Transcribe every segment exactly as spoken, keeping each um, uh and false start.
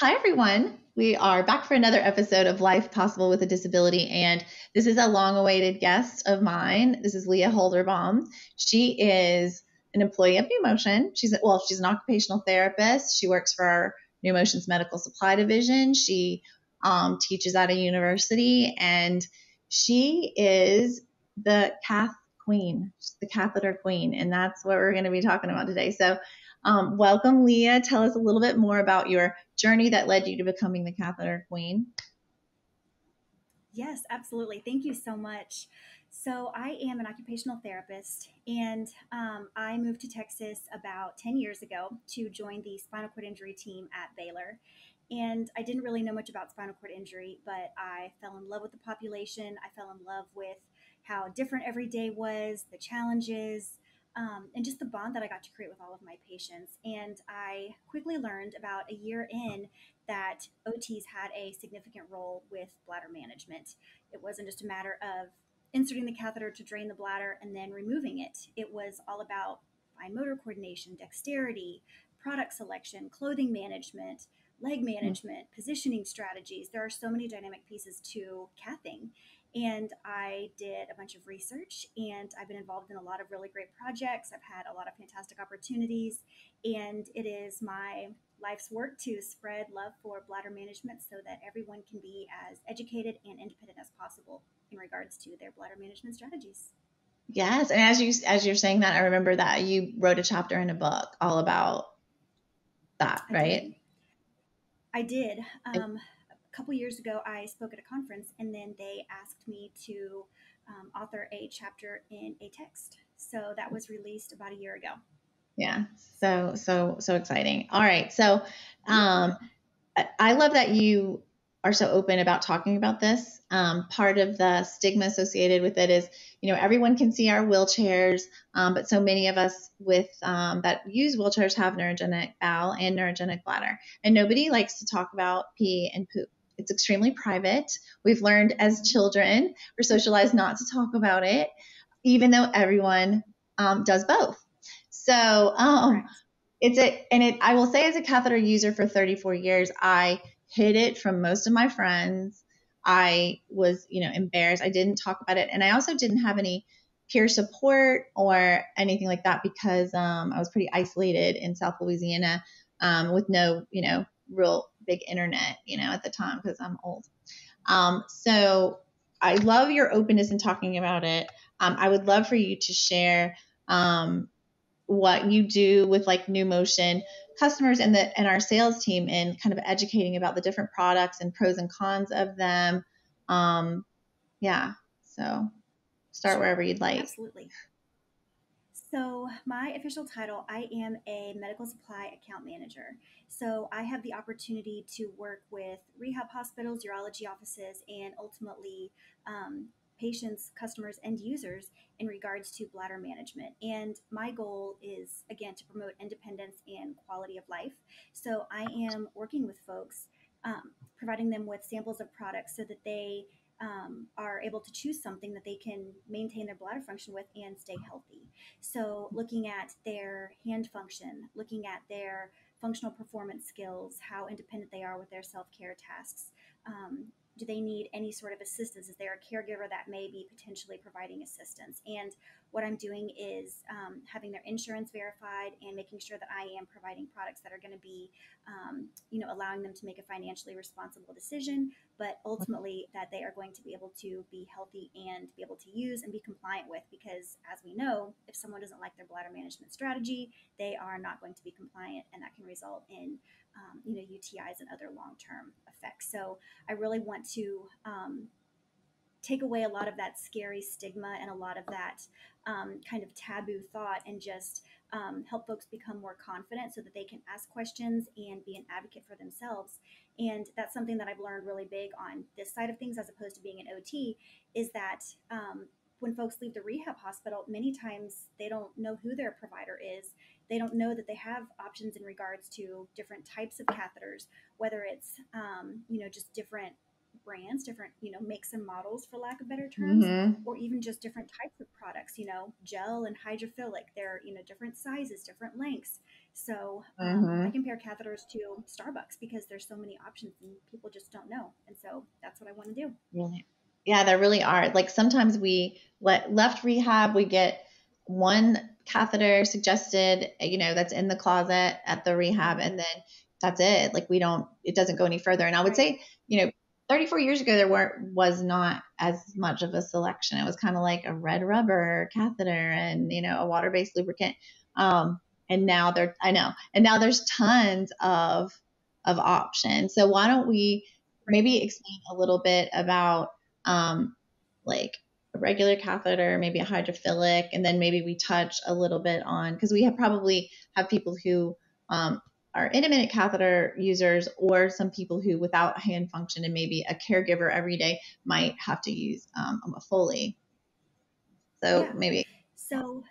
Hi, everyone. We are back for another episode of Life Possible with a Disability, and this is a long-awaited guest of mine. This is Leah Holderbaum. She is an employee of Numotion. She's, well, she's an occupational therapist. She works for our Numotion's medical supply division. She um, teaches at a university, and she is the cath queen, she's the catheter queen, and that's what we're going to be talking about today. So Um, welcome, Leah. Tell us a little bit more about your journey that led you to becoming the catheter queen. Yes, absolutely. Thank you so much. So I am an occupational therapist, and um, I moved to Texas about ten years ago to join the spinal cord injury team at Baylor. And I didn't really know much about spinal cord injury, but I fell in love with the population. I fell in love with how different every day was, the challenges, Um, and just the bond that I got to create with all of my patients. And I quickly learned about a year in that O Ts had a significant role with bladder management. It wasn't just a matter of inserting the catheter to drain the bladder and then removing it. It was all about fine motor coordination, dexterity, product selection, clothing management, leg management, mm-hmm. positioning strategies. There are so many dynamic pieces to cathing. And I did a bunch of research, and I've been involved in a lot of really great projects. I've had a lot of fantastic opportunities, and it is my life's work to spread love for bladder management so that everyone can be as educated and independent as possible in regards to their bladder management strategies. Yes. And as you, as you're saying that, I remember that you wrote a chapter in a book all about that, right? I did. I did. Um, I- A couple years ago, I spoke at a conference, and then they asked me to um, author a chapter in a text. So that was released about a year ago. Yeah. So, so, so exciting. All right. So um, I love that you are so open about talking about this. Um, part of the stigma associated with it is, you know, everyone can see our wheelchairs, um, but so many of us with um, that use wheelchairs have neurogenic bowel and neurogenic bladder, and nobody likes to talk about pee and poop. It's extremely private. We've learned as children, we're socialized not to talk about it, even though everyone um, does both. So um, right. it's a, and it, I will say as a catheter user for thirty-four years, I hid it from most of my friends. I was, you know, embarrassed. I didn't talk about it. And I also didn't have any peer support or anything like that because um, I was pretty isolated in South Louisiana um, with no, you know, real big internet, you know, at the time, because I'm old. Um, so I love your openness in talking about it. Um, I would love for you to share um, what you do with like Numotion customers and the and our sales team in kind of educating about the different products and pros and cons of them. Um, yeah. So start sure. wherever you'd like. Absolutely. So my official title, I am a medical supply account manager. So I have the opportunity to work with rehab hospitals, urology offices, and ultimately um, patients, customers, and users in regards to bladder management. And my goal is, again, to promote independence and quality of life. So I am working with folks, um, providing them with samples of products so that they Um, are able to choose something that they can maintain their bladder function with and stay healthy. So looking at their hand function, looking at their functional performance skills, how independent they are with their self-care tasks. Um, do they need any sort of assistance? Is there a caregiver that may be potentially providing assistance? And what I'm doing is um, having their insurance verified and making sure that I am providing products that are going to be, um, you know, allowing them to make a financially responsible decision, but ultimately that they are going to be able to be healthy and be able to use and be compliant with, because as we know, if someone doesn't like their bladder management strategy, they are not going to be compliant, and that can result in, um, you know, U T Is and other long-term effects. So I really want to um, take away a lot of that scary stigma and a lot of that um, kind of taboo thought, and just um, help folks become more confident so that they can ask questions and be an advocate for themselves. And that's something that I've learned really big on this side of things, as opposed to being an O T, is that um, when folks leave the rehab hospital, many times they don't know who their provider is. They don't know that they have options in regards to different types of catheters, whether it's, um, you know, just different brands, different, you know, makes and models, for lack of better terms, mm-hmm. or even just different types of products, you know, gel and hydrophilic. They're, you know, different sizes, different lengths. So um, mm-hmm. I compare catheters to Starbucks because there's so many options and people just don't know. And so that's what I want to do. Really? Yeah, there really are. Like sometimes we let left rehab, we get one catheter suggested, you know, that's in the closet at the rehab. And then that's it. Like we don't, it doesn't go any further. And I would say, you know, thirty-four years ago, there were, was not as much of a selection. It was kind of like a red rubber catheter and, you know, a water-based lubricant. Um, and now there, I know, and now there's tons of, of options. So why don't we maybe explain a little bit about, um, like a regular catheter, maybe a hydrophilic, and then maybe we touch a little bit on, cause we have probably have people who, um, are intermittent catheter users, or some people who without hand function and maybe a caregiver every day might have to use um, a Foley. So yeah. maybe. So,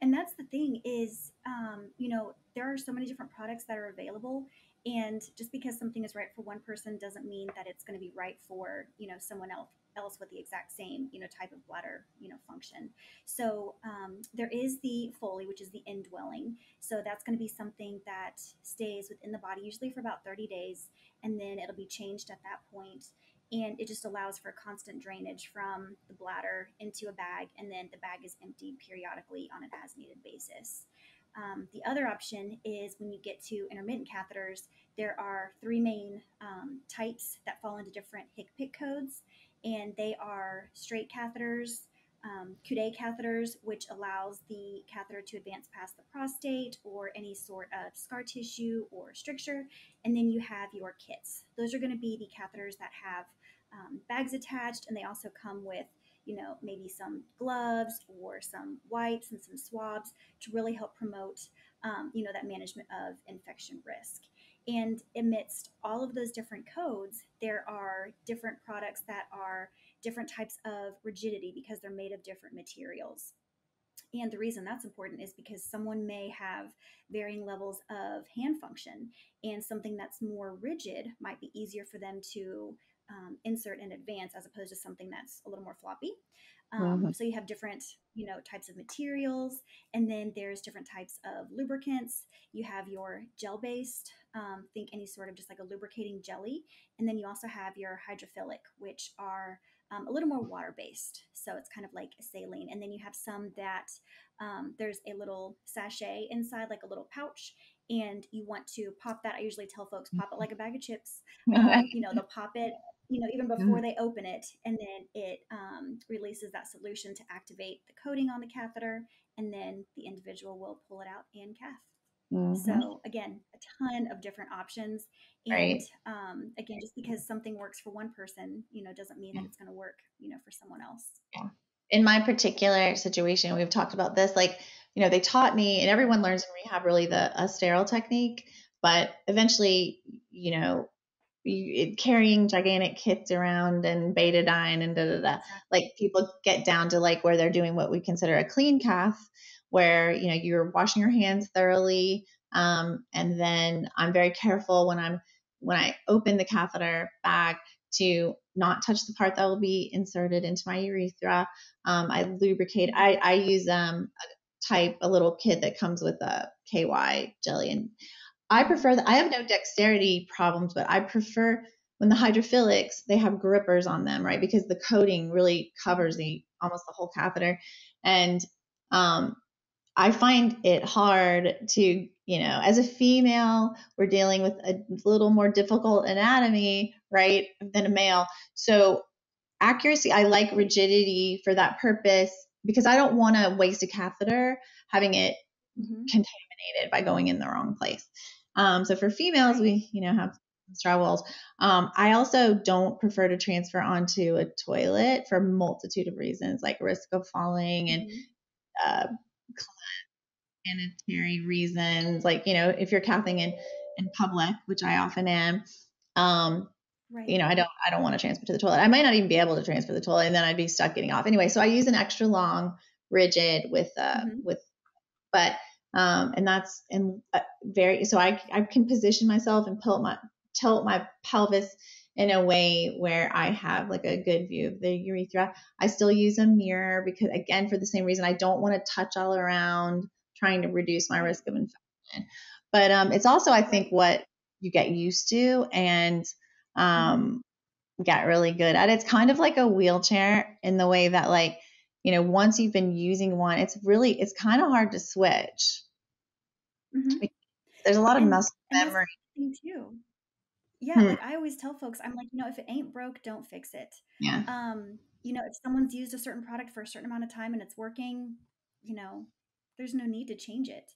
and that's the thing is, um, you know, there are so many different products that are available, and just because something is right for one person doesn't mean that it's going to be right for, you know, someone else. else with the exact same, you know, type of bladder, you know, function. So um, there is the Foley, which is the indwelling. So that's going to be something that stays within the body usually for about thirty days, and then it'll be changed at that point. And it just allows for constant drainage from the bladder into a bag, and then the bag is emptied periodically on an as-needed basis. Um, the other option is when you get to intermittent catheters, there are three main um, types that fall into different H C P C S codes. And they are straight catheters, um, Coude catheters, which allows the catheter to advance past the prostate or any sort of scar tissue or stricture. And then you have your kits. Those are going to be the catheters that have um, bags attached, and they also come with, you know, maybe some gloves or some wipes and some swabs to really help promote, um, you know, that management of infection risk. And amidst all of those different codes, there are different products that are different types of rigidity because they're made of different materials. And the reason that's important is because someone may have varying levels of hand function, and something that's more rigid might be easier for them to um, insert and advance as opposed to something that's a little more floppy. Um, mm-hmm. So you have different, you know, types of materials, and then there's different types of lubricants. You have your gel-based, um, think any sort of just like a lubricating jelly. And then you also have your hydrophilic, which are um, a little more water-based. So it's kind of like a saline. And then you have some that um, there's a little sachet inside, like a little pouch, and you want to pop that. I usually tell folks, pop it like a bag of chips. Um, you know, they'll pop it, you know, even before they open it, and then it um, releases that solution to activate the coating on the catheter, and then the individual will pull it out and cath. Mm-hmm. So again, a ton of different options. And right. um, again, just because something works for one person, you know, doesn't mean that it's going to work, you know, for someone else. Yeah. In my particular situation, we've talked about this, like, you know, they taught me, and everyone learns in rehab really the a sterile technique, but eventually, you know, carrying gigantic kits around and betadine and da da da. Like people get down to like where they're doing what we consider a clean cath, where, you know, you're washing your hands thoroughly. Um, and then I'm very careful when I'm, when I open the catheter bag to not touch the part that will be inserted into my urethra. Um, I lubricate, I, I use, um, a type, a little kit that comes with a K Y jelly, and I prefer that. I have no dexterity problems, but I prefer when the hydrophilics, they have grippers on them, right? Because the coating really covers the almost the whole catheter. And um, I find it hard to, you know, as a female, we're dealing with a little more difficult anatomy, right, than a male. So accuracy, I like rigidity for that purpose, because I don't want to waste a catheter having it mm-hmm. contaminated by going in the wrong place. Um, so for females, we, you know, have straw walls. Um, I also don't prefer to transfer onto a toilet for a multitude of reasons, like risk of falling and uh, sanitary reasons. Like, you know, if you're cathing in, in public, which I often am, um, right. you know, I don't, I don't want to transfer to the toilet. I might not even be able to transfer to the toilet, and then I'd be stuck getting off anyway. So I use an extra long rigid with, uh, mm-hmm. with, but Um, and that's and uh, very, so I, I can position myself and tilt my, tilt my pelvis in a way where I have like a good view of the urethra. I still use a mirror because, again, for the same reason, I don't want to touch all around, trying to reduce my risk of infection. But um, it's also, I think, what you get used to and um, get really good at. It's kind of like a wheelchair in the way that, like, you know, once you've been using one, it's really, it's kind of hard to switch. Mm-hmm. There's a lot of and, muscle memory. Too. Yeah, hmm. like I always tell folks, I'm like, you know, if it ain't broke, don't fix it. Yeah. Um, you know, if someone's used a certain product for a certain amount of time and it's working, you know, there's no need to change it.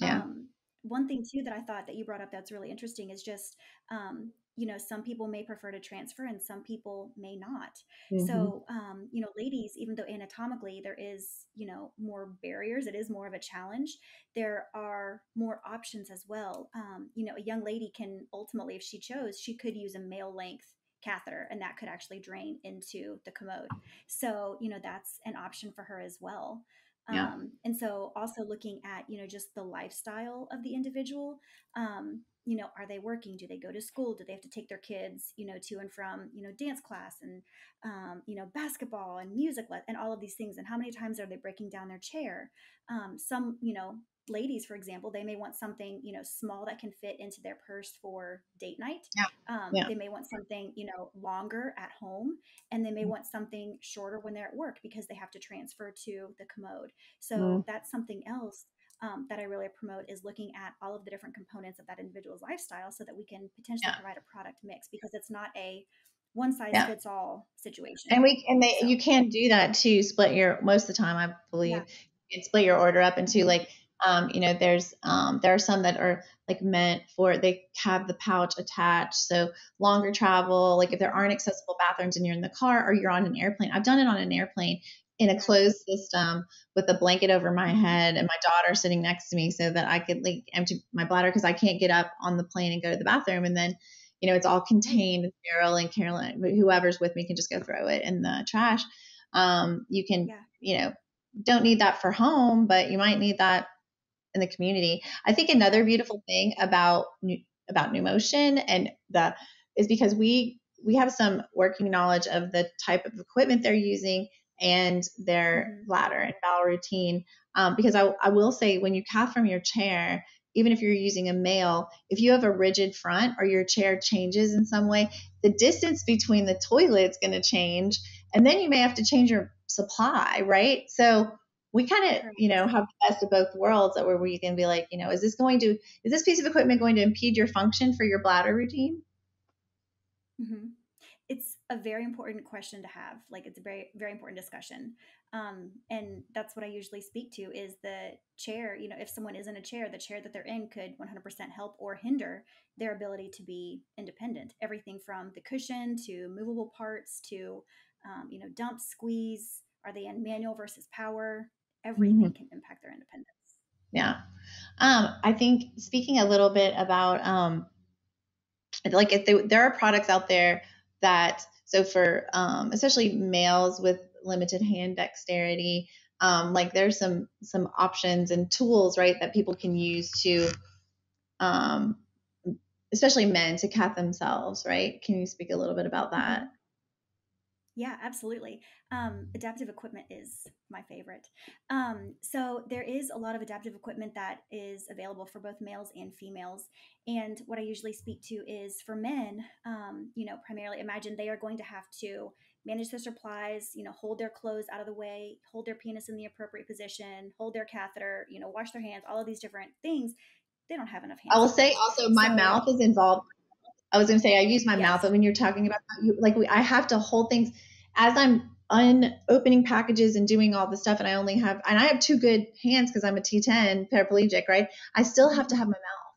Yeah. Um, one thing too that I thought that you brought up that's really interesting is just, um, you know, some people may prefer to transfer and some people may not. Mm-hmm. So, um, you know, ladies, even though anatomically there is, you know, more barriers, it is more of a challenge, there are more options as well. Um, you know, a young lady can ultimately, if she chose, she could use a male length catheter and that could actually drain into the commode. So, you know, that's an option for her as well. Yeah. Um, and so also looking at, you know, just the lifestyle of the individual, um, you know, are they working? Do they go to school? Do they have to take their kids, you know, to and from, you know, dance class and, um, you know, basketball and music and all of these things? And how many times are they breaking down their chair? Um, some, you know, ladies, for example, they may want something, you know, small that can fit into their purse for date night. Yeah. Um, yeah. They may want something, you know, longer at home, and they may mm-hmm. want something shorter when they're at work because they have to transfer to the commode. So mm-hmm. that's something else um, that I really promote, is looking at all of the different components of that individual's lifestyle so that we can potentially yeah. provide a product mix, because it's not a one size yeah. fits all situation. And we and they so. you can do that too. Split your most of the time, I believe, yeah. you can split your order up into like. Um, you know, there's, um, there are some that are like meant for, they have the pouch attached. So longer travel, like if there aren't accessible bathrooms and you're in the car or you're on an airplane, I've done it on an airplane in a closed system with a blanket over my head and my daughter sitting next to me so that I could like empty my bladder, cause I can't get up on the plane and go to the bathroom. And then, you know, it's all contained and sterile, and Caroline, whoever's with me, can just go throw it in the trash. Um, you can, yeah. you know, don't need that for home, but you might need that in the community. I think another beautiful thing about about Numotion and the is because we we have some working knowledge of the type of equipment they're using and their bladder and bowel routine. Um, because I, I will say, when you cath from your chair, even if you're using a male, if you have a rigid front or your chair changes in some way, the distance between the toilet's going to change, and then you may have to change your supply, right? So we kind of, you know, have the best of both worlds, that where we can be like, you know, is this going to, is this piece of equipment going to impede your function for your bladder routine? Mm-hmm. It's a very important question to have. Like, it's a very, very important discussion. Um, and that's what I usually speak to, is the chair. You know, if someone is in a chair, the chair that they're in could one hundred percent help or hinder their ability to be independent. Everything from the cushion to movable parts to, um, you know, dump, squeeze. Are they in manual versus power? Everything mm-hmm. can impact their independence. Yeah. Um, I think, speaking a little bit about, um, like if they, there are products out there that, so for, um, especially males with limited hand dexterity, um, like there's some, some options and tools, right, that people can use to, um, especially men, to cath themselves, right? Can you speak a little bit about that? Yeah, absolutely. Um, adaptive equipment is my favorite. Um, so there is a lot of adaptive equipment that is available for both males and females. And what I usually speak to is, for men, um, you know, primarily imagine they are going to have to manage their supplies, you know, hold their clothes out of the way, hold their penis in the appropriate position, hold their catheter, you know, wash their hands, all of these different things. They don't have enough hands. I will say also, my so, mouth is involved. I was going to say, I use my yes. mouth, but when you're talking about, you, like, we, I have to hold things as I'm un opening packages and doing all the stuff. And I only have, and I have two good hands because I'm a T ten paraplegic, right? I still have to have my mouth.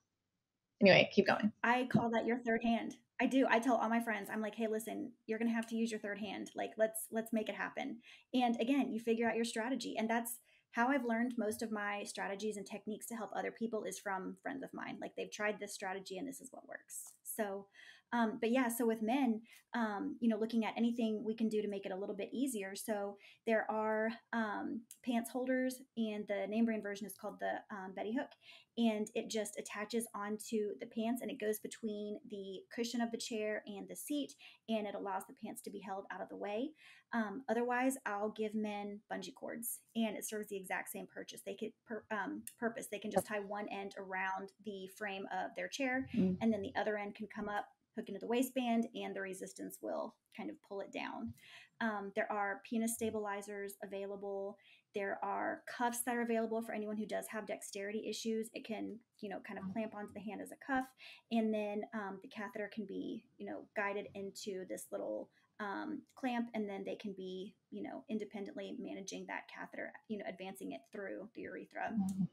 Anyway, keep going. I call that your third hand. I do. I tell all my friends, I'm like, hey, listen, you're going to have to use your third hand. Like, let's, let's make it happen. And again, you figure out your strategy. And that's how I've learned most of my strategies and techniques to help other people, is from friends of mine. Like, they've tried this strategy and this is what works. So, Um, but yeah, so with men, um, you know, looking at anything we can do to make it a little bit easier. So there are um, pants holders, and the name brand version is called the um, Betty Hook, and it just attaches onto the pants and it goes between the cushion of the chair and the seat, and it allows the pants to be held out of the way. Um, otherwise, I'll give men bungee cords, and it serves the exact same purchase. They could per, um, purpose. They can just tie one end around the frame of their chair, mm-hmm. and then the other end can come up, hook into the waistband, and the resistance will kind of pull it down. Um, there are penis stabilizers available. There are cuffs that are available for anyone who does have dexterity issues. It can, you know, kind of clamp onto the hand as a cuff. And then um, the catheter can be, you know, guided into this little um, clamp, and then they can be, you know, independently managing that catheter, you know, advancing it through the urethra. Mm-hmm.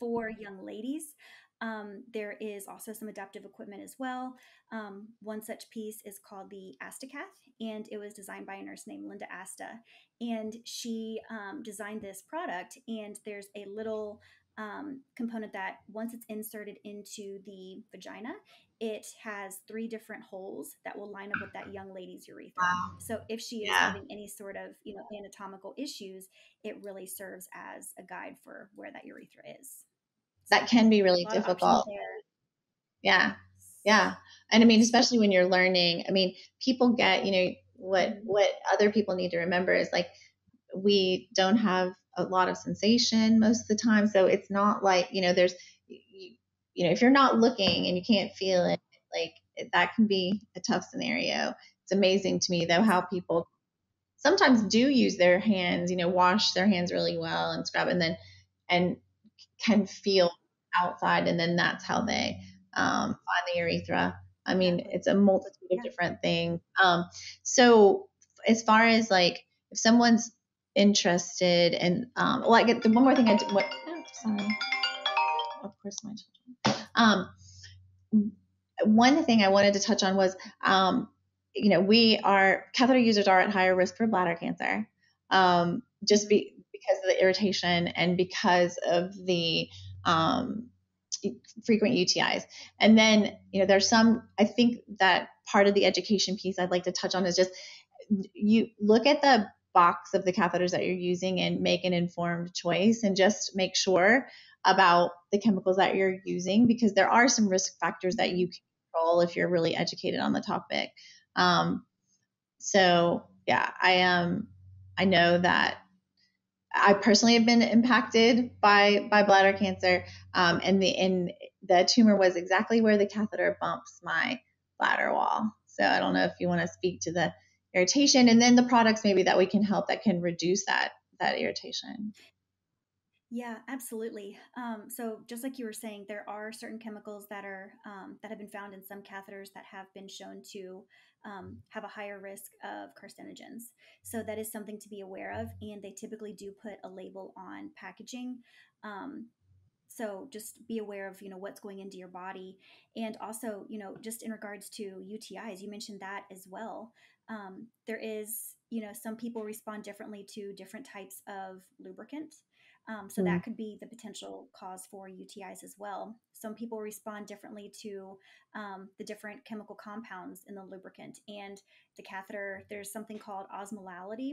For young ladies, Um, there is also some adaptive equipment as well. Um, one such piece is called the AstaCath, and it was designed by a nurse named Linda Asta. And she um, designed this product, and there's a little um, component that once it's inserted into the vagina, it has three different holes that will line up with that young lady's urethra. Wow. So if she is yeah. having any sort of, you know, anatomical issues, it really serves as a guide for where that urethra is. That can be really difficult. Yeah. Yeah. And I mean, especially when you're learning, I mean, people get, you know, what, what other people need to remember is, like, we don't have a lot of sensation most of the time. So it's not like, you know, there's, you, you know, if you're not looking and you can't feel it, like, that can be a tough scenario. It's amazing to me, though, how people sometimes do use their hands, you know, wash their hands really well and scrub, and then, and can feel outside, and then that's how they um, find the urethra. I mean, it's a multitude of different things. Um, so as far as, like, if someone's interested in, um, well, I get the one more thing I do, what, oh, sorry. Of course, my children. Um, one thing I wanted to touch on was, um, you know, we are, catheter users are at higher risk for bladder cancer. Um, just be, because of the irritation and because of the um, frequent U T Is. And then, you know, there's some, I think that part of the education piece I'd like to touch on is just, you look at the box of the catheters that you're using and make an informed choice, and just make sure about the chemicals that you're using, because there are some risk factors that you can control if you're really educated on the topic. Um, so yeah, I, um, I know that I personally have been impacted by, by bladder cancer, um, and the and the tumor was exactly where the catheter bumps my bladder wall. So I don't know if you want to speak to the irritation, and then the products maybe that we can help that can reduce that that irritation. Yeah, absolutely. Um, so just like you were saying, there are certain chemicals that are um, that have been found in some catheters that have been shown to um, have a higher risk of carcinogens. So that is something to be aware of, and they typically do put a label on packaging. Um, so just be aware of, you know, what's going into your body, and also, you know, just in regards to U T Is, you mentioned that as well. Um, there is, you know, some people respond differently to different types of lubricant. Um, so mm. that could be the potential cause for U T Is as well. Some people respond differently to um, the different chemical compounds in the lubricant and the catheter. There's something called osmolality,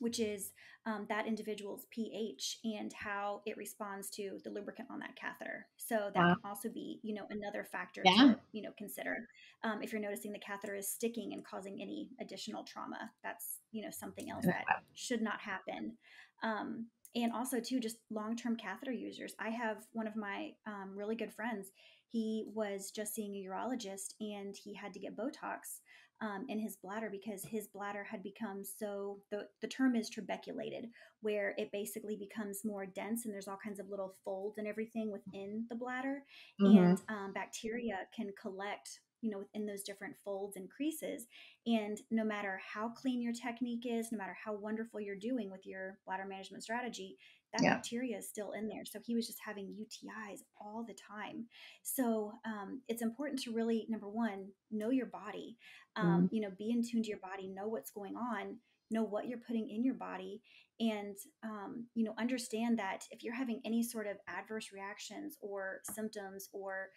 which is um, that individual's pH and how it responds to the lubricant on that catheter. So that wow. can also be, you know, another factor yeah. to, you know, consider. Um, if you're noticing the catheter is sticking and causing any additional trauma, that's, you know, something else that should not happen. Um, And also, too, just long-term catheter users. I have one of my um, really good friends. He was just seeing a urologist, and he had to get Botox um, in his bladder because his bladder had become so, the, the term is trabeculated, where it basically becomes more dense, and there's all kinds of little folds and everything within the bladder. Mm-hmm. And um, bacteria can collect, you know, within those different folds and creases. And no matter how clean your technique is, no matter how wonderful you're doing with your bladder management strategy, that yeah. bacteria is still in there. So he was just having U T Is all the time. So um, it's important to really, number one, know your body, um, mm-hmm. you know, be in tune to your body, know what's going on, know what you're putting in your body, and, um, you know, understand that if you're having any sort of adverse reactions or symptoms or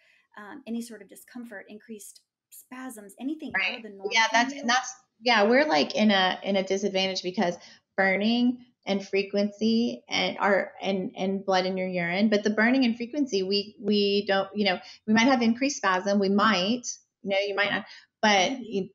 Um, any sort of discomfort, increased spasms, anything right. out of the norm. Yeah, that's that's yeah, we're like in a in a disadvantage because burning and frequency and our and and blood in your urine, but the burning and frequency we we don't, you know, we might have increased spasm, we might, you know, you might not, but you,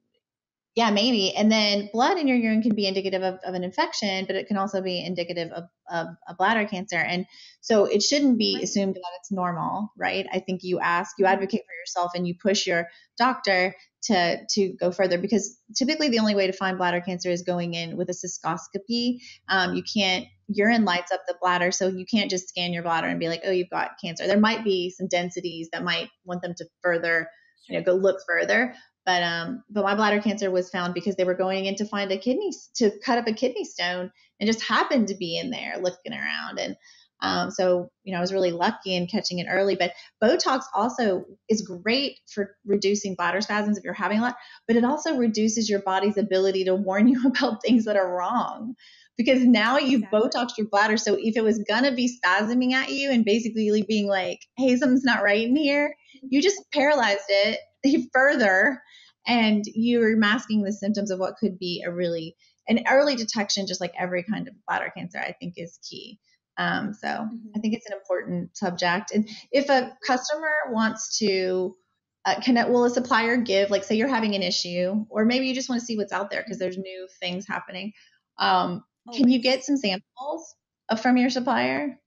yeah, maybe. And then blood in your urine can be indicative of, of an infection, but it can also be indicative of, of a bladder cancer. And so it shouldn't be assumed that it's normal, right? I think you ask, you advocate for yourself, and you push your doctor to to go further, because typically the only way to find bladder cancer is going in with a cystoscopy. Um, you can't, urine lights up the bladder, so you can't just scan your bladder and be like, oh, you've got cancer. There might be some densities that might want them to further, you know, go look further. But um, but my bladder cancer was found because they were going in to find a kidney, to cut up a kidney stone, and just happened to be in there looking around. And um, so, you know, I was really lucky in catching it early. But Botox also is great for reducing bladder spasms if you're having a lot, but it also reduces your body's ability to warn you about things that are wrong, because now you've exactly. Botoxed your bladder. So if it was going to be spasming at you and basically being like, hey, something's not right in here, you just paralyzed it further, and you're masking the symptoms of what could be a really an early detection, just like every kind of bladder cancer, I think is key. Um, so mm-hmm. I think it's an important subject. And if a customer wants to uh, connect, will a supplier give, like say you're having an issue, or maybe you just want to see what's out there because there's new things happening. Um, oh, can you get some samples from your supplier?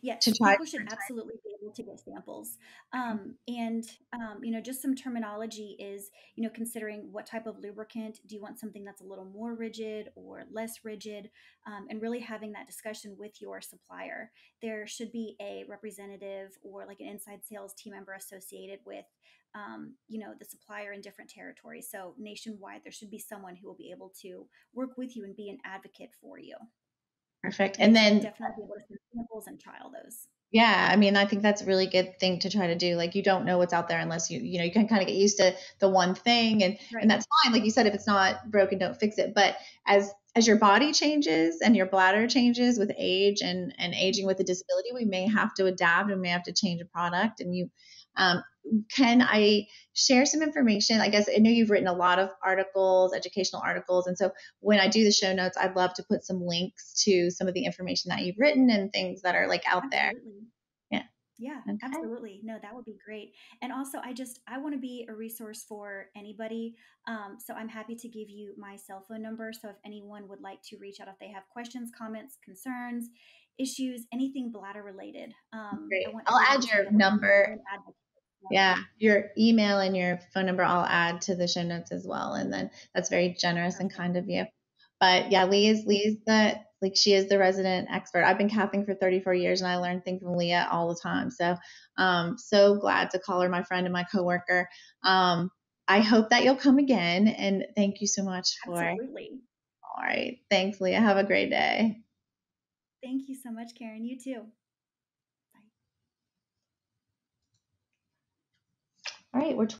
Yeah, people should absolutely be able to get samples. Um, and, um, you know, just some terminology is, you know, considering what type of lubricant, do you want something that's a little more rigid or less rigid, um, and really having that discussion with your supplier. There should be a representative or like an inside sales team member associated with, um, you know, the supplier in different territories. So nationwide, there should be someone who will be able to work with you and be an advocate for you. Perfect. And then definitely be able to send samples and trial those. Yeah. I mean, I think that's a really good thing to try to do. Like, you don't know what's out there unless you, you know, you can kind of get used to the one thing, and, right. and that's fine. Like you said, if it's not broken, don't fix it. But as, as your body changes and your bladder changes with age and, and aging with a disability, we may have to adapt and may have to change a product. And you, um, can I share some information? I guess I know you've written a lot of articles, educational articles. And so when I do the show notes, I'd love to put some links to some of the information that you've written and things that are like out absolutely. There. Yeah. Yeah, okay. Absolutely. No, that would be great. And also I just, I want to be a resource for anybody. Um, so I'm happy to give you my cell phone number. So if anyone would like to reach out, if they have questions, comments, concerns, issues, anything bladder related. Um, great. I want I'll add your number. Yeah, your email and your phone number I'll add to the show notes as well. And then that's very generous and kind of you. But yeah, Leah is Leah's the like she is the resident expert. I've been cathing for thirty-four years, and I learn things from Leah all the time. So um so glad to call her my friend and my coworker. Um I hope that you'll come again, and thank you so much for Absolutely. All right. Thanks, Leah. Have a great day. Thank you so much, Karen. You too. All right, we're